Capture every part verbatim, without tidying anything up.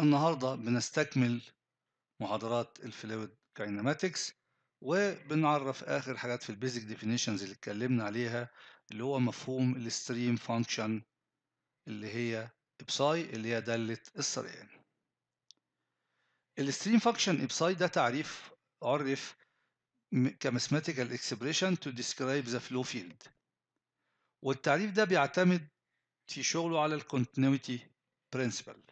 النهاردة بنستكمل محاضرات الفلويد كايناماتكس، وبنعرف آخر حاجات في البيزك ديفينيشنز اللي اتكلمنا عليها، اللي هو مفهوم الستريم فانكشن اللي هي إبساي اللي هي دالة السريان. الستريم فانكشن إبساي ده تعريف عرف كماثماتيكال اكسبريشن تو ديسكرايب ذا فلو فيلد، والتعريف ده بيعتمد في شغله على الكونتينيوتي برنسبل.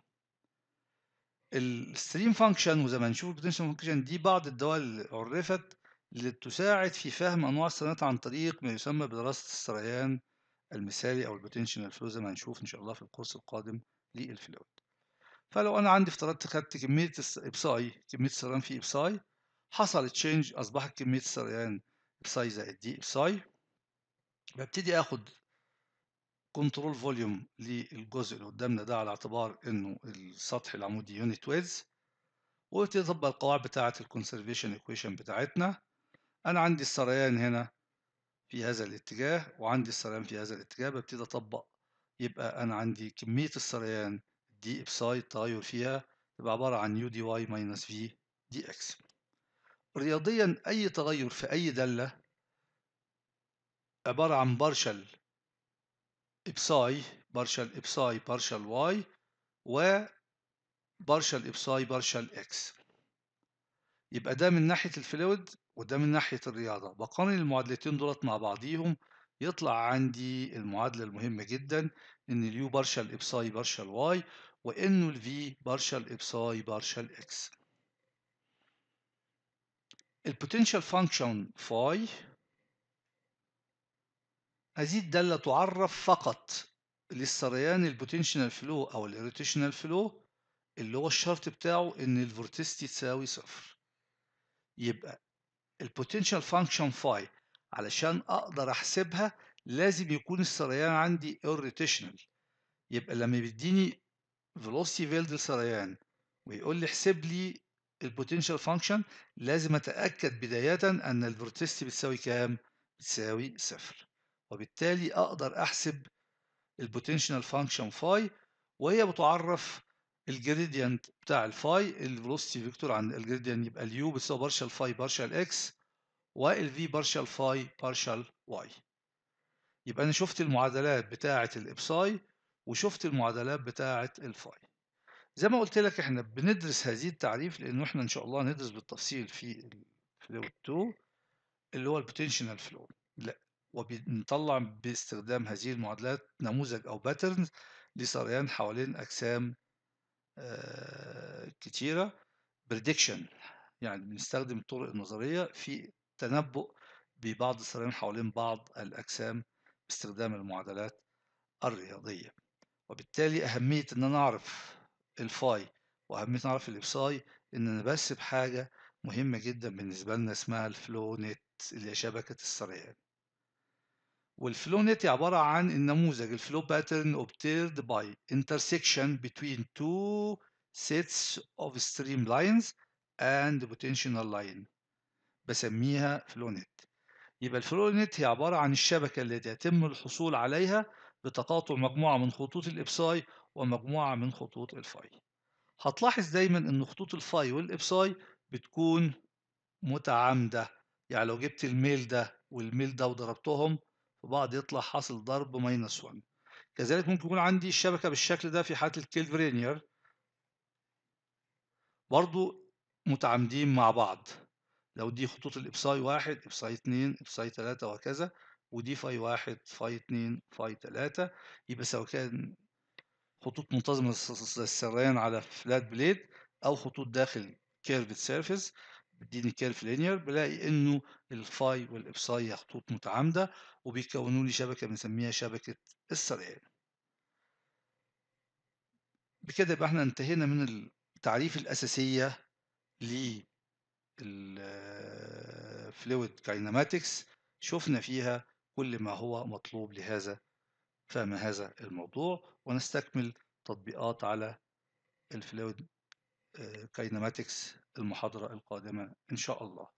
الستريم فانكشن وزي ما نشوف البوتنشال فانكشن دي بعض الدول اللي عرفت لتساعد في فهم انواع السريانات عن طريق ما يسمى بدراسه السريان المثالي او البوتنشال فلو، زي ما هنشوف ان شاء الله في الكورس القادم للفلويد. فلو انا عندي افترضت خدت كميه ابساي، كميه السريان في ابساي، حصل تشينج، اصبحت كميه السريان ابساي زائد دي ابساي، ببتدي اخد كنترول فوليوم للجزء اللي قدامنا ده على اعتبار انه السطح العمودي يونت ويدز، وابتدي اطبق القواعد بتاعه الكونسرفيشن ايكويشن بتاعتنا. انا عندي السريان هنا في هذا الاتجاه وعندي السريان في هذا الاتجاه، ببتدي اطبق، يبقى انا عندي كميه السريان دي ابساي التغير فيها تبقى عباره عن يو دي واي ماينس في دي اكس. رياضيا اي تغير في اي داله عباره عن بارشل إبساي بارشل إبساي بارشل واي وبارشل إبساي بارشل إكس. يبقى ده من ناحية الفلويد وده من ناحية الرياضة. بقارن المعادلتين دولت مع بعضيهم، يطلع عندي المعادلة المهمة جدا، إن اليو بارشل إبساي بارشل واي، وإنه الفي بارشل إبساي بارشل إكس. البوتنشال فانكشن فاي، هذه الدالة تعرف فقط للسريان البوتنشال فلو أو الإيروتيشنال فلو، اللي هو الشرط بتاعه إن الفورتيستي تساوي صفر. يبقى البوتنشال فانكشن فاي علشان أقدر أحسبها لازم يكون السريان عندي إيروتيشنال. يبقى لما بيديني فيلوسيتي فيلد السريان ويقول لي احسب لي البوتنشال فانكشن، لازم أتأكد بداية أن الفورتيستي بتساوي كام؟ بتساوي صفر. وبالتالي أقدر أحسب البوتنشال فانكشن فاي، وهي بتعرف الجريديانت بتاع الفاي، الفيلوسيتي فيكتور عن الجريديانت، يبقى اليو بتساوي بارشل فاي بارشل اكس والفي بارشل فاي بارشل واي. يبقى أنا شفت المعادلات بتاعة الإبساي وشفت المعادلات بتاعة الفاي. زي ما قلت لك إحنا بندرس هذه التعريف لأنه إحنا إن شاء الله ندرس بالتفصيل في الفلويد اتنين اللي هو البوتنشال فلو، لا، وبنطلع باستخدام هذه المعادلات نموذج أو باترنز لسريان حوالين أجسام كتيرة. بريدكشن يعني بنستخدم الطرق النظرية في تنبؤ ببعض السريان حوالين بعض الأجسام باستخدام المعادلات الرياضية. وبالتالي أهمية إن أنا أعرف الفاي وأهمية إن أعرف الإبساي، إن أنا بحسب حاجة مهمة جدا بالنسبة لنا اسمها الفلو نت اللي هي شبكة السريان. والفلو نت عبارة عن النموذج الفلو باترن obtained by intersection between two sets of streamlines and potential line، بسميها فلو نت. يبقى الفلو نت هي عبارة عن الشبكة التي يتم الحصول عليها بتقاطع مجموعة من خطوط الإبساي ومجموعة من خطوط الفاي. هتلاحظ دايما إن خطوط الفاي والإبساي بتكون متعامدة، يعني لو جبت الميل ده والميل ده وضربتهم وبعض يطلع حاصل ضرب ماينس واحد. كذلك ممكن يكون عندي الشبكة بالشكل ده في حالة الكلفرينير، برضو متعامدين مع بعض، لو دي خطوط الإبساي واحد إبساي اتنين إبساي تلاتة وهكذا، ودي فاي واحد فاي اتنين فاي تلاتة. يبقى سواء كان خطوط منتظمة للسريان على فلات بليد أو خطوط داخل كيرفد سيرفيس بديني كيرف لينير، بلاقي انه الفاي والابساي خطوط متعامده وبيكونوا لي شبكه بنسميها شبكه السريان. بكده يبقى احنا انتهينا من التعريف الاساسيه للفلويد كايناماتكس، شفنا فيها كل ما هو مطلوب لهذا فهم هذا الموضوع، ونستكمل تطبيقات على الفلويد كايناماتكس المحاضرة القادمة إن شاء الله.